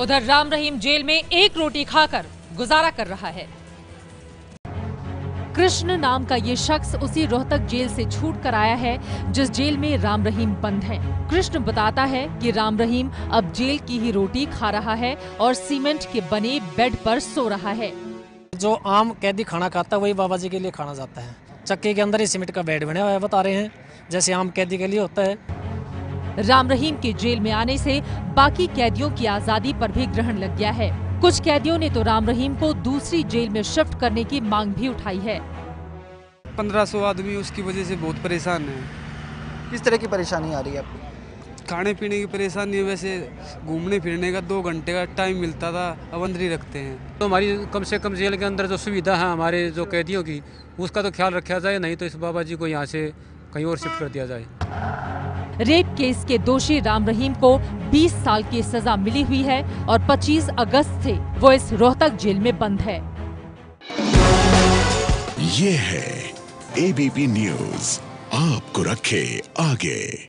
उधर राम रहीम जेल में एक रोटी खाकर गुजारा कर रहा है। कृष्ण नाम का ये शख्स उसी रोहतक जेल से छूट कर आया है जिस जेल में राम रहीम बंद है। कृष्ण बताता है कि राम रहीम अब जेल की ही रोटी खा रहा है और सीमेंट के बने बेड पर सो रहा है। जो आम कैदी खाना खाता है वही बाबा जी के लिए खाना जाता है। चक्के के अंदर ही सीमेंट का बेड बना हुआ है, बता रहे हैं, जैसे आम कैदी के लिए होता है। राम रहीम के जेल में आने से बाकी कैदियों की आज़ादी पर भी ग्रहण लग गया है। कुछ कैदियों ने तो राम रहीम को दूसरी जेल में शिफ्ट करने की मांग भी उठाई है। 1500 आदमी उसकी वजह से बहुत परेशान है। किस तरह की परेशानी आ रही है आपको? खाने पीने की परेशानी है। वैसे घूमने फिरने का 2 घंटे का टाइम मिलता था, अब अंदर ही रखते हैं। तो हमारी कम से कम जेल के अंदर जो सुविधा है हमारे जो कैदियों की, उसका तो ख्याल रखा जाए, नहीं तो इस बाबा जी को यहाँ से कहीं और शिफ्ट कर दिया जाए। रेप केस के दोषी राम रहीम को 20 साल की सजा मिली हुई है और 25 अगस्त से वो इस रोहतक जेल में बंद है। ये है एबीपी न्यूज़, आपको रखे आगे।